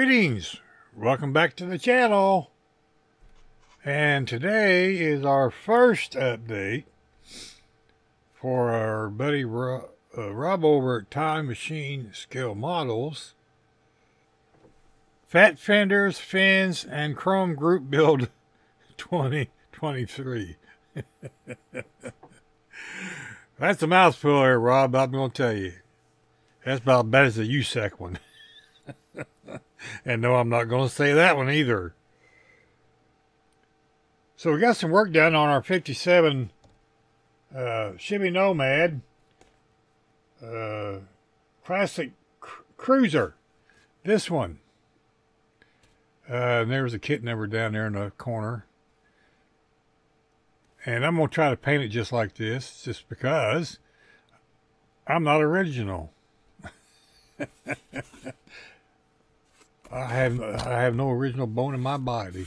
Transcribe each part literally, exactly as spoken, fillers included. Greetings, welcome back to the channel, and today is our first update for our buddy Rob, uh, Rob over at Time Machine Scale Models. Fat fenders, fins, and chrome group build twenty twenty-three. That's a mouthful here, Rob, I'm going to tell you. That's about as bad as the U S A C one. And no, I'm not going to say that one either. So we got some work done on our fifty-seven uh, Chevy Nomad uh, classic cr cruiser. This one. Uh, and there was a kit number down there in the corner. And I'm going to try to paint it just like this, just because I'm not original. I have I have no original bone in my body.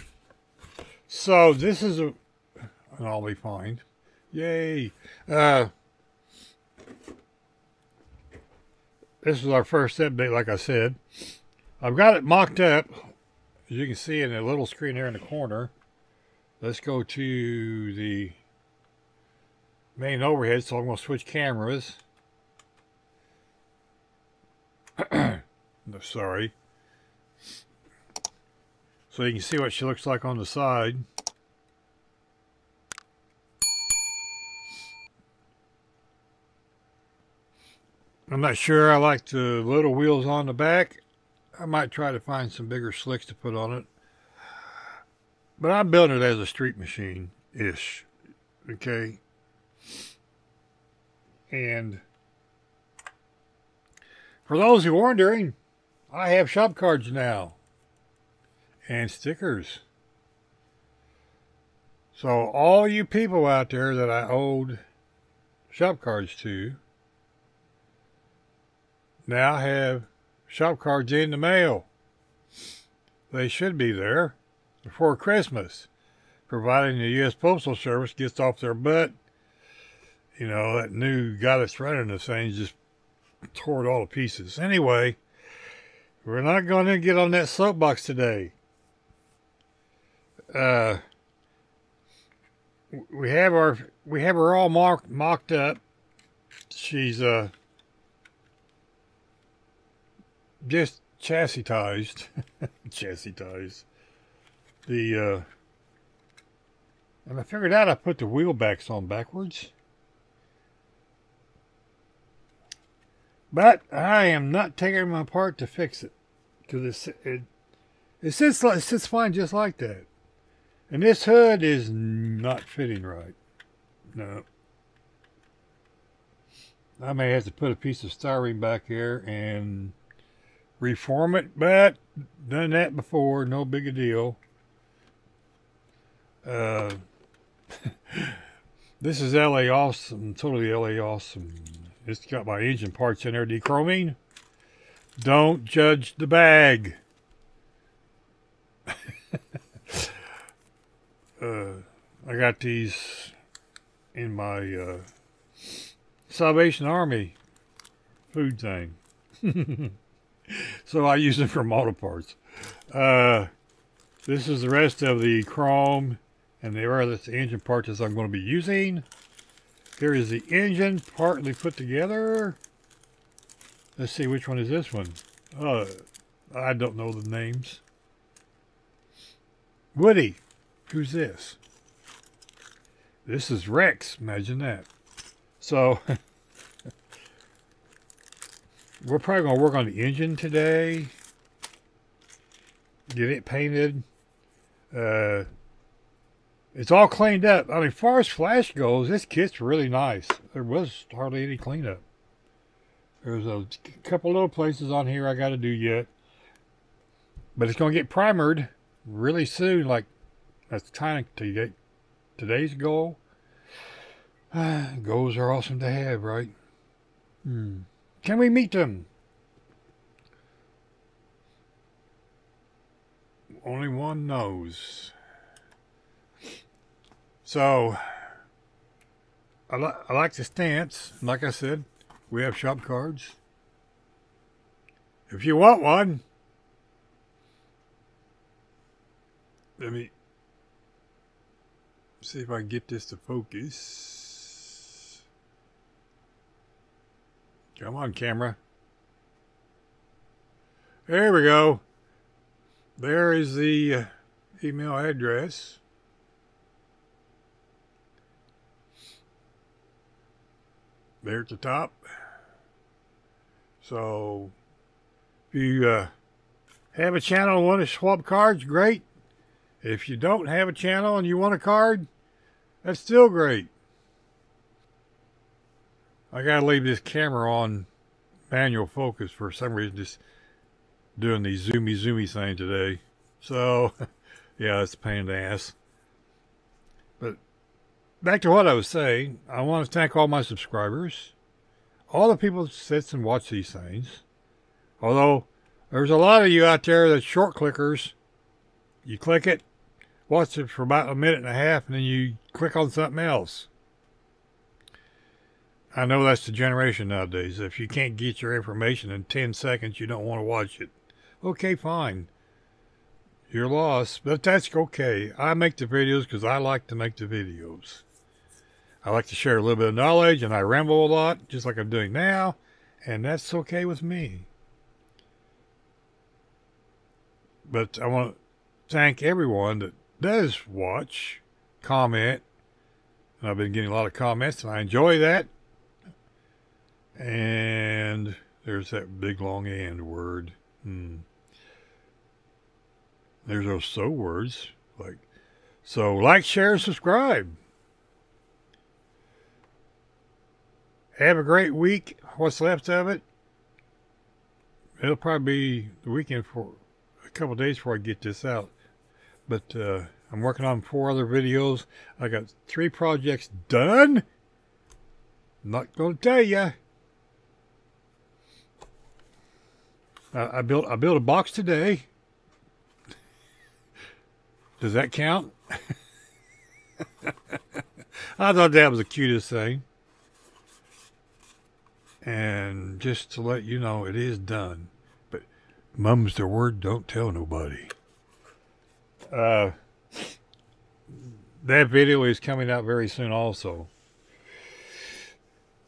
So this is a, and I'll be fine. Yay! Uh, this is our first update, like I said. I've got it mocked up, as you can see in the little screen there in the corner. Let's go to the main overhead. So I'm going to switch cameras. Sorry. So you can see what she looks like on the side. I'm not sure I like the little wheels on the back. I might try to find some bigger slicks to put on it. But I'm building it as a street machine-ish. Okay. And for those who are wondering, I have shop cards now. And stickers. So all you people out there that I owed shop cards to now have shop cards in the mail. They should be there before Christmas, providing the U S Postal Service gets off their butt. You know, that new guy that's running the thing just tore it all to pieces. Anyway, we're not going to get on that soapbox today. Uh, we have our we have her all marked mocked up. She's uh just chassisized, chassisized. The uh, and I figured out I put the wheel backs on backwards, but I am not taking them apart to fix it, because it it, it sits it sits fine just like that. And this hood is not fitting right. No. I may have to put a piece of styrene back here and reform it, but done that before, no big a deal. Uh, this is L A Awesome, totally L A Awesome. It's got my engine parts in there, dechroming. Don't judge the bag. Uh, I got these in my uh, Salvation Army food thing. So I use them for auto parts. Uh, this is the rest of the chrome and the other engine parts that I'm going to be using. Here is the engine partly put together. Let's see, which one is this one? Uh, I don't know the names. Woody. Who's this? This is Rex. Imagine that. So we're probably going to work on the engine today. Get it painted. Uh, it's all cleaned up. I mean, as far as flash goes, this kit's really nice. There was hardly any cleanup. There's a couple little places on here I got to do yet. But it's going to get primered really soon, like that's kind of to get today's goal. Ah, goals are awesome to have, right? Hmm. Can we meet them? Only one knows. So, I, li I like the stance. Like I said, we have shop cards. If you want one, Let me see if I can get this to focus. Come on, camera. There we go. There is the email address. There at the top. So, if you uh, have a channel and want to swap cards, great. If you don't have a channel and you want a card, that's still great. I gotta leave this camera on manual focus for some reason, just doing the zoomy zoomy thing today. So, yeah, it's a pain in the ass. But back to what I was saying, I want to thank all my subscribers, all the people that sits and watch these things. Although, there's a lot of you out there that's short clickers. You click it, watch it for about a minute and a half, and then you click on something else. I know that's the generation nowadays. If you can't get your information in ten seconds, you don't want to watch it. Okay, fine. You're lost, but that's okay. I make the videos because I like to make the videos. I like to share a little bit of knowledge, and I ramble a lot, just like I'm doing now, and that's okay with me. But I want to thank everyone that does watch, comment, and I've been getting a lot of comments, and I enjoy that. And there's that big long and word. Hmm. There's those so words. Like, so like, share, subscribe. Have a great week. What's left of it? It'll probably be the weekend for a couple days before I get this out. But uh, I'm working on four other videos. I got three projects done. I'm not going to tell you. I, I built I built a box today. Does that count? I thought that was the cutest thing. And just to let you know, it is done. But mum's the word, don't tell nobody. Uh, that video is coming out very soon also.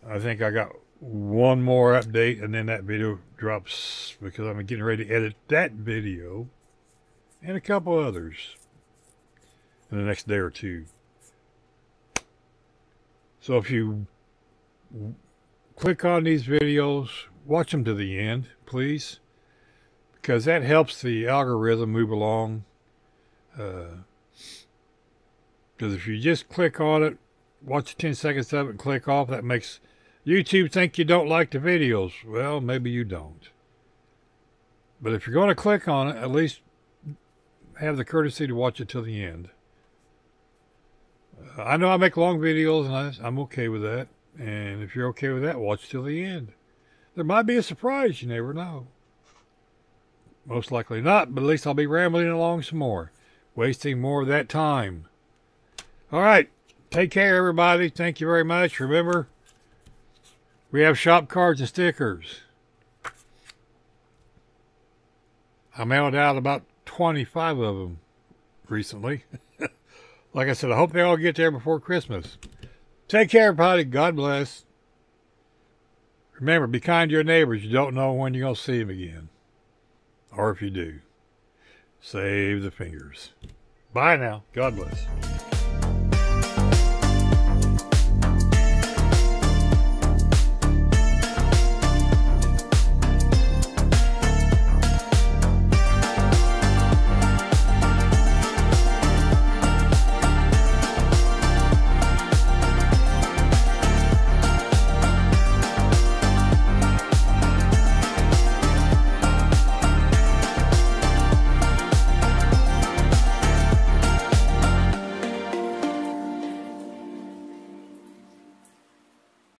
I think I got one more update and then that video drops because I'm getting ready to edit that video and a couple others in the next day or two. So if you click on these videos, watch them to the end, please, because that helps the algorithm move along. Uh, because if you just click on it, watch ten seconds of it and click off, that makes YouTube think you don't like the videos. Well, maybe you don't. But if you're going to click on it, at least have the courtesy to watch it till the end. Uh, I know I make long videos, and I, I'm okay with that. And if you're okay with that, watch till the end. There might be a surprise, you never know. Most likely not, but at least I'll be rambling along some more. Wasting more of that time. All right. Take care, everybody. Thank you very much. Remember, we have shop cards and stickers. I mailed out about twenty-five of them recently. Like I said, I hope they all get there before Christmas. Take care, everybody. God bless. Remember, be kind to your neighbors. You don't know when you're going to see them again. Or if you do, save the fingers. Bye now. God bless.